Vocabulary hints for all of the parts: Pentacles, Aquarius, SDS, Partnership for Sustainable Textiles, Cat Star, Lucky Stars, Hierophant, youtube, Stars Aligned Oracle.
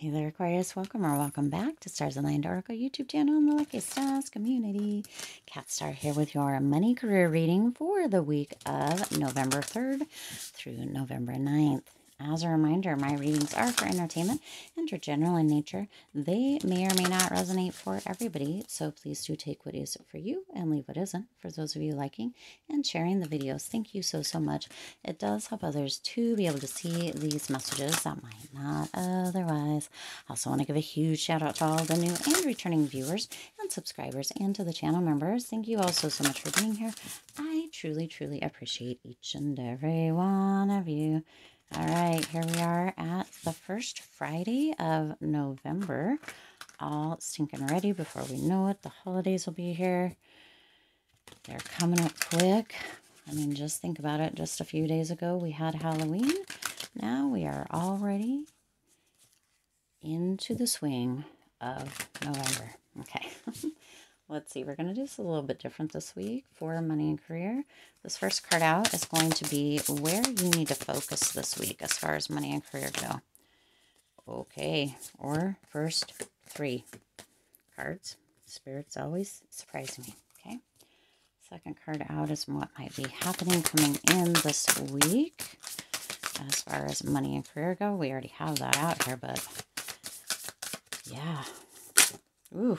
Hey there, Aquarius. Welcome or welcome back to Stars Aligned Oracle YouTube channel and the Lucky Stars community. Cat Star here with your money career reading for the week of November 3rd through November 9th. As a reminder, my readings are for entertainment and are general in nature. They may or may not resonate for everybody, so please do take what is for you and leave what isn't. For those of you liking and sharing the videos, thank you so much. It does help others to be able to see these messages that might not otherwise. I also want to give a huge shout out to all the new and returning viewers and subscribers and to the channel members. Thank you all so much for being here. I truly, truly appreciate each and every one of you. All right, here we are at the first Friday of November. All stinking ready before we know it. The holidays will be here. They're coming up quick. I mean, just think about it. Just a few days ago, we had Halloween. Now we are already into the swing of November. Okay. Let's see, we're going to do this a little bit different this week for money and career. This first card out is going to be where you need to focus this week as far as money and career go. Okay, or first three cards. Spirits always surprise me, okay? Second card out is what might be happening coming in this week. As far as money and career go, we already have that out here, but yeah. Ooh.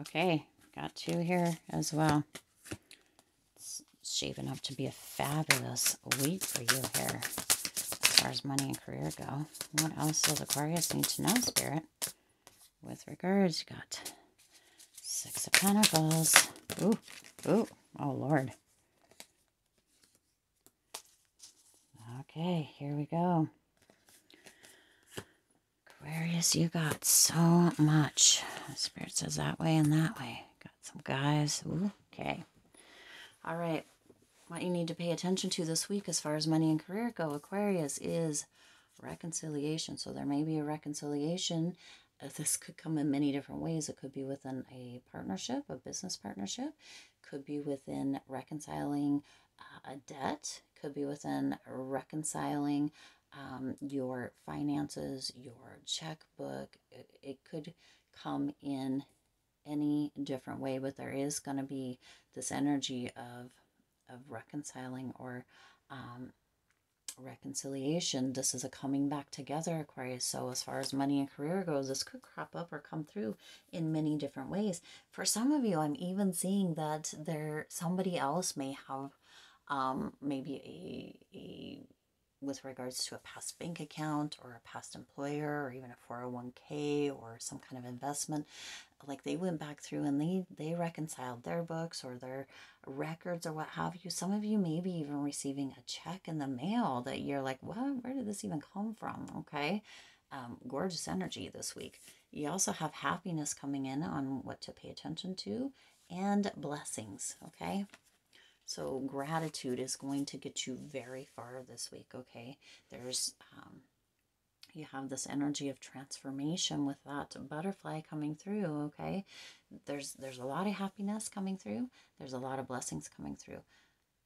Okay, got two here as well. It's shaping up to be a fabulous week for you here as far as money and career go. What else does Aquarius need to know, Spirit? With regards, you got Six of Pentacles. Ooh, ooh, oh Lord. Okay, here we go. Aquarius, you got so much. Spirit says that way and that way. Got some guys. Ooh, okay. All right. What you need to pay attention to this week as far as money and career go, Aquarius, is reconciliation. So there may be a reconciliation. This could come in many different ways. It could be within a partnership, a business partnership. Could be within reconciling a debt. Could be within reconciling your finances, your checkbook. It could come in any different way, but there is going to be this energy of reconciling or reconciliation. This is a coming back together, Aquarius. So as far as money and career goes, this could crop up or come through in many different ways. For some of you, I'm even seeing that somebody else may have maybe a with regards to a past bank account or a past employer or even a 401k or some kind of investment, like they went back through and they reconciled their books or their records or what have you. Some of you may be even receiving a check in the mail that you're like, what? Where did this even come from? Okay. Gorgeous energy this week. You also have happiness coming in on what to pay attention to and blessings. Okay. So gratitude is going to get you very far this week, okay? There's, you have this energy of transformation with that butterfly coming through, okay? There's a lot of happiness coming through. There's a lot of blessings coming through.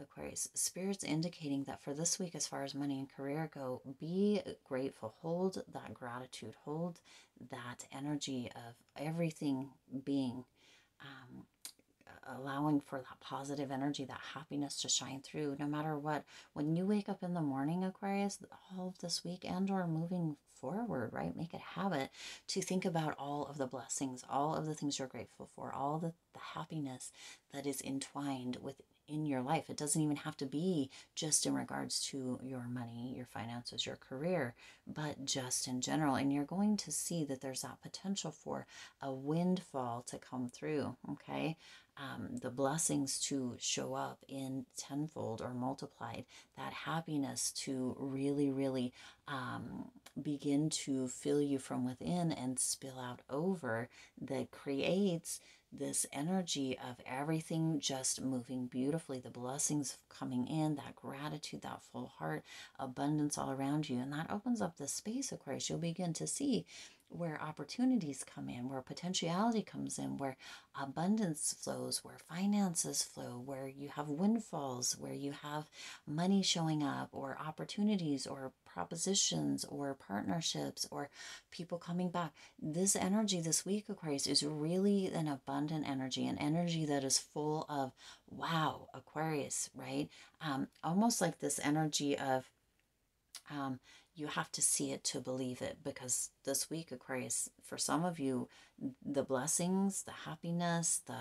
Aquarius, Spirit's indicating that for this week, as far as money and career go, be grateful. Hold that gratitude. Hold that energy of everything being, allowing for that positive energy, that happiness to shine through no matter what. When you wake up in the morning, Aquarius, all of this week and or moving forward, right? Make it a habit to think about all of the blessings, all of the things you're grateful for, all the happiness that is entwined within your life. It doesn't even have to be just in regards to your money, your finances, your career, but just in general. And you're going to see that there's that potential for a windfall to come through, okay? The blessings to show up in tenfold or multiplied, that happiness to really, really begin to fill you from within and spill out over, that creates this energy of everything just moving beautifully, the blessings coming in, that gratitude, that full heart, abundance all around you. And that opens up the space, Aquarius. You'll begin to see where opportunities come in, where potentiality comes in, where abundance flows, where finances flow, where you have windfalls, where you have money showing up, or opportunities, or propositions, or partnerships, or people coming back. This energy this week, Aquarius, is really an abundant energy, an energy that is full of, wow, Aquarius, right? Almost like this energy of, you have to see it to believe it, because this week, Aquarius, for some of you, the blessings, the happiness, the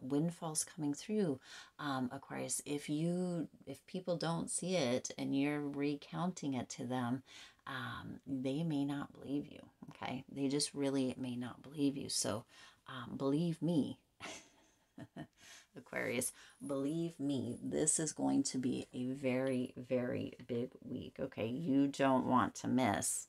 windfalls coming through, Aquarius, if people don't see it and you're recounting it to them, they may not believe you, okay? They just really may not believe you. So believe me, Aquarius, believe me, this is going to be a very, very big week, okay? You don't want to miss.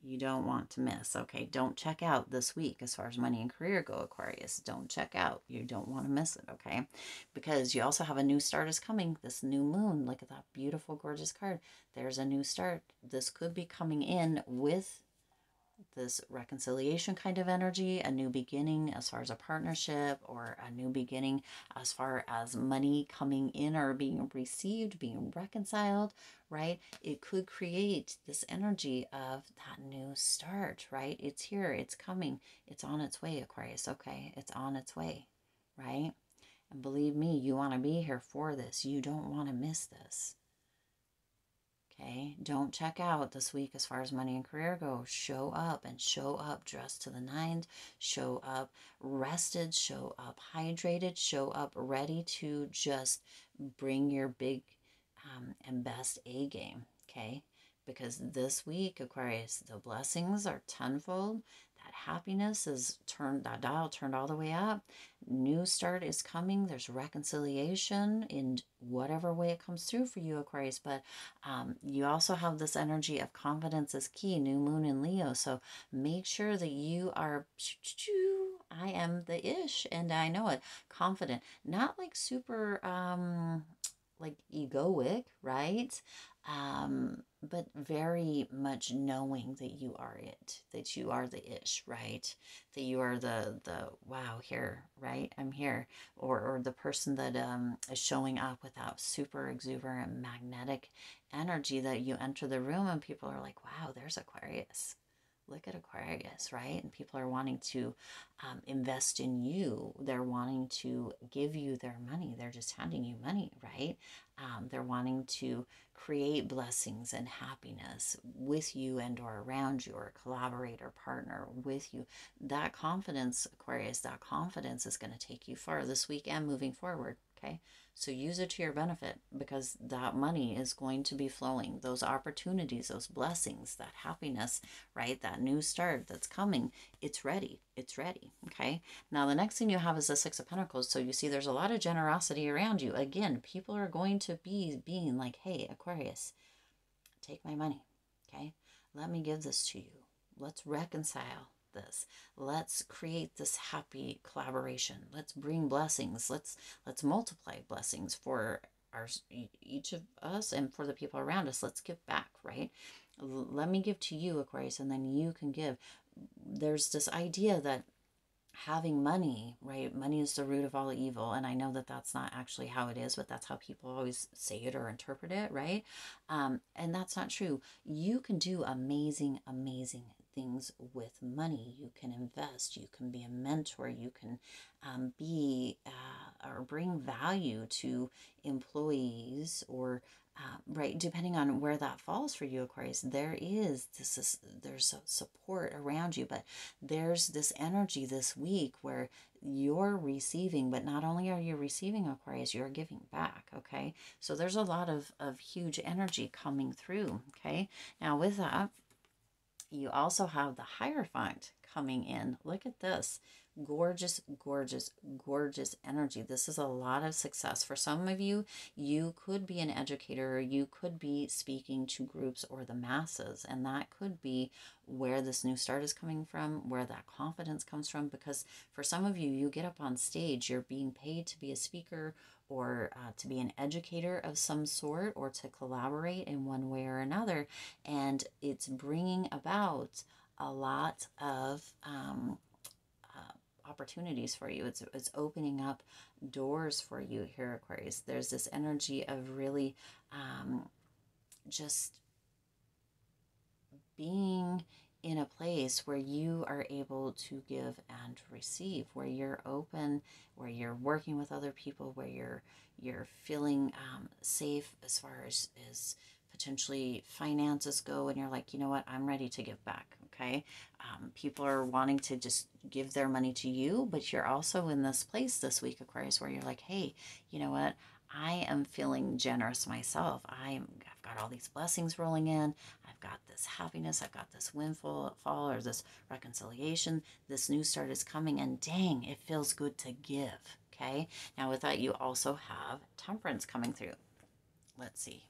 You don't want to miss, okay? Don't check out this week as far as money and career go, Aquarius. Don't check out. You don't want to miss it, okay? Because you also have a new start is coming, this new moon. Look at that beautiful, gorgeous card. There's a new start. This could be coming in with this reconciliation kind of energy, a new beginning as far as a partnership, or a new beginning as far as money coming in or being received, being reconciled, right? It could create this energy of that new start, right? It's here, it's coming, it's on its way, Aquarius, okay? It's on its way, right? And believe me, you want to be here for this. You don't want to miss this. Okay, don't check out this week as far as money and career go. Show up, and show up dressed to the nines, show up rested, show up hydrated, show up ready to just bring your big and best A game, okay? Because this week, Aquarius, the blessings are tenfold. That happiness is turned, that dial turned all the way up. New start is coming. There's reconciliation in whatever way it comes through for you, Aquarius. But you also have this energy of confidence is key, new moon in Leo. So make sure that you are, I am the ish and I know it, confident. Not like super, like egoic, right? But very much knowing that you are it, that you are the ish, right? That you are the wow here, right? I'm here. Or the person that is showing up with that super exuberant magnetic energy that you enter the room and people are like, wow, there's Aquarius. Look at Aquarius, right? And people are wanting to invest in you. They're wanting to give you their money. They're just handing you money, right? They're wanting to create blessings and happiness with you and or around you, or collaborate or partner with you. That confidence, Aquarius, that confidence is going to take you far this week and moving forward, okay? So use it to your benefit, because that money is going to be flowing. Those opportunities, those blessings, that happiness, right? That new start that's coming, it's ready. It's ready, okay? Now, the next thing you have is the Six of Pentacles. So you see there's a lot of generosity around you. Again, people are going to be being like, hey, Aquarius, take my money, okay? Let me give this to you. Let's reconcile this. Let's create this happy collaboration. Let's bring blessings. Let's multiply blessings for each of us and for the people around us. Let's give back, right? Let me give to you, Aquarius, and then you can give. There's this idea that having money, right? Money is the root of all evil. And I know that that's not actually how it is, but that's how people always say it or interpret it, right? And that's not true. You can do amazing, amazing things with money. You can invest, you can be a mentor, you can be or bring value to employees, or right, depending on where that falls for you, Aquarius. There's support around you, but there's this energy this week where you're receiving, but not only are you receiving, Aquarius, you're giving back, okay? So there's a lot of huge energy coming through, okay? Now with that, you also have the Hierophant coming in. Look at this. Gorgeous, gorgeous, gorgeous energy. This is a lot of success. For some of you, you could be an educator, or you could be speaking to groups or the masses, and that could be where this new start is coming from, where that confidence comes from, because for some of you, you get up on stage, you're being paid to be a speaker, or to be an educator of some sort, or to collaborate in one way or another, and it's bringing about a lot of opportunities for you. It's opening up doors for you here, Aquarius. There's this energy of really just being in a place where you are able to give and receive, where you're open, where you're working with other people, where you're feeling safe as far as potentially finances go, and you're like, you know what, I'm ready to give back, okay? People are wanting to just give their money to you, but you're also in this place this week, Aquarius, where you're like, hey, you know what, I am feeling generous myself. I've got all these blessings rolling in. I've got this happiness. I've got this windfall or this reconciliation. This new start is coming, and dang, it feels good to give, okay? Now with that, you also have temperance coming through. Let's see.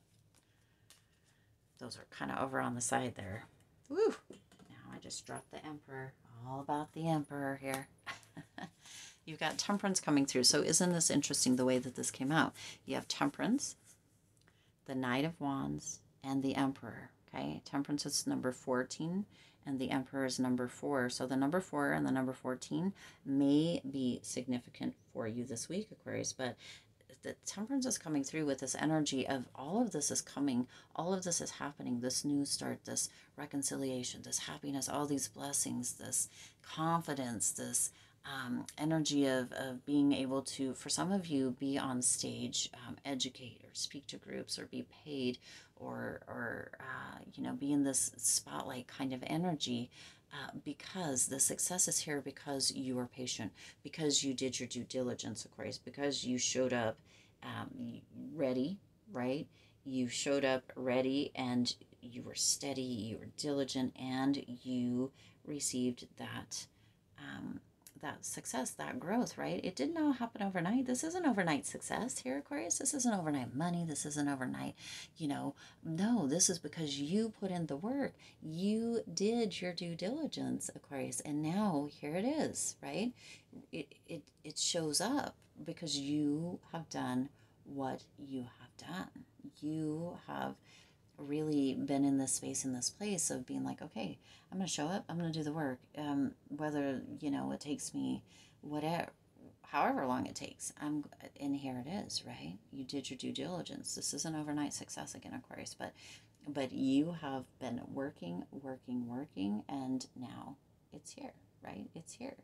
Those are kind of over on the side there. Woo! Now I just dropped the Emperor. All about the Emperor here. You've got temperance coming through. So isn't this interesting the way that this came out? You have temperance, the Knight of Wands, and the Emperor. Okay, temperance is number 14, and the Emperor is number 4. So the number 4 and the number 14 may be significant for you this week, Aquarius, but the temperance is coming through with this energy of all of this is coming, all of this is happening, this new start, this reconciliation, this happiness, all these blessings, this confidence, this energy of being able to, for some of you, be on stage, educate or speak to groups or be paid or you know, be in this spotlight kind of energy, because the success is here because you are patient, because you did your due diligence, Aquarius, because you showed up ready, right? You showed up ready and you were steady, you were diligent, and you received that that success, that growth, right? It didn't all happen overnight. This isn't overnight success here, Aquarius. This isn't overnight money. This isn't overnight, you know, no, this is because you put in the work. You did your due diligence, Aquarius, and now here it is, right? It shows up because you have done what you have done. You have really been in this space, in this place of being like, okay, I'm going to show up, I'm going to do the work, whether, you know, it takes me whatever, however long it takes, and here it is, right? You did your due diligence. This isn't overnight success again, Aquarius, but you have been working, and now it's here, right? It's here.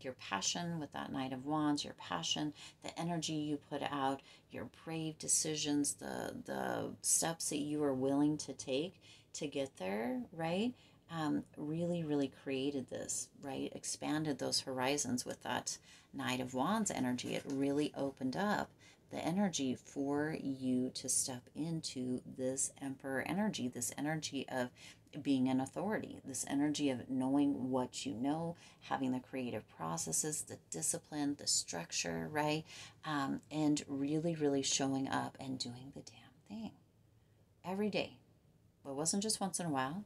Your passion with that Knight of Wands, your passion, the energy you put out, your brave decisions, the steps that you are willing to take to get there, right? Really, really created this, right? Expanded those horizons with that Knight of Wands energy. It really opened up the energy for you to step into this Emperor energy, this energy of being an authority, this energy of knowing what you know, having the creative processes, the discipline, the structure, right? And really, really showing up and doing the damn thing every day. But it wasn't just once in a while,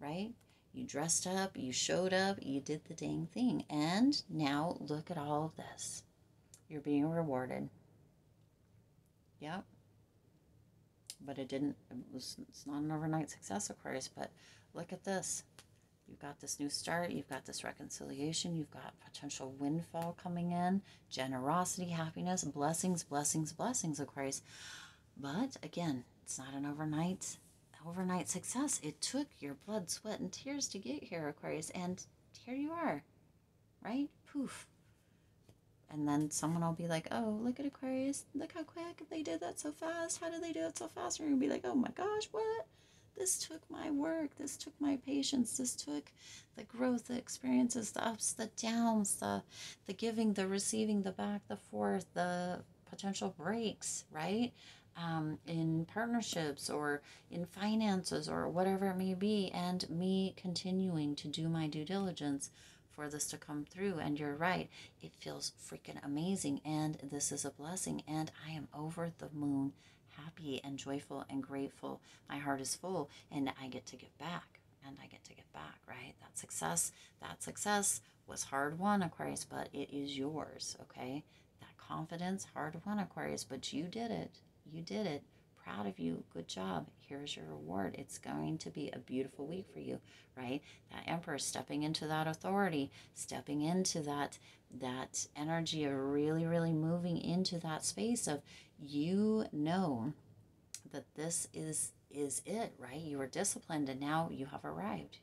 right? You dressed up, you showed up, you did the dang thing. And now look at all of this. You're being rewarded. Yep. But it's not an overnight success, Aquarius, but look at this. You've got this new start. You've got this reconciliation. You've got potential windfall coming in, generosity, happiness, blessings, Aquarius. But again, it's not an overnight success. It took your blood, sweat, and tears to get here, Aquarius, and here you are, right? Poof. And then someone will be like, oh, look at Aquarius. Look how quick they did that so fast. How did they do it so fast? And you're going to be like, oh my gosh, what? This took my work. This took my patience. This took the growth, the experiences, the ups, the downs, the giving, the receiving, the back, the forth, the potential breaks, right? In partnerships or in finances or whatever it may be. And me continuing to do my due diligence for this to come through. And you're right, it feels freaking amazing, and this is a blessing, and I am over the moon happy and joyful and grateful. My heart is full, and I get to give back, right? That success was hard won, Aquarius, but it is yours, okay? That confidence, hard won, Aquarius, but you did it proud of you. Good job. Here's your reward. It's going to be a beautiful week for you, right? That Emperor stepping into that authority, stepping into that energy of really, really moving into that space of, you know that this is it, right? You were disciplined and now you have arrived.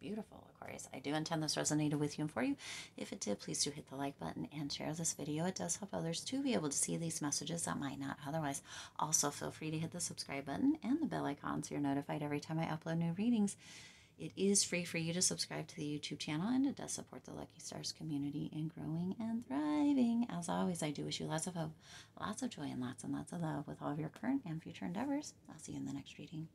Beautiful, Aquarius. I do intend this resonated with you and for you. If it did, please do hit the like button and share this video. It does help others to be able to see these messages that might not otherwise. Also, feel free to hit the subscribe button and the bell icon so you're notified every time I upload new readings. It is free for you to subscribe to the YouTube channel, and it does support the Lucky Stars community in growing and thriving. As always, I do wish you lots of hope, lots of joy, and lots of love with all of your current and future endeavors. I'll see you in the next reading.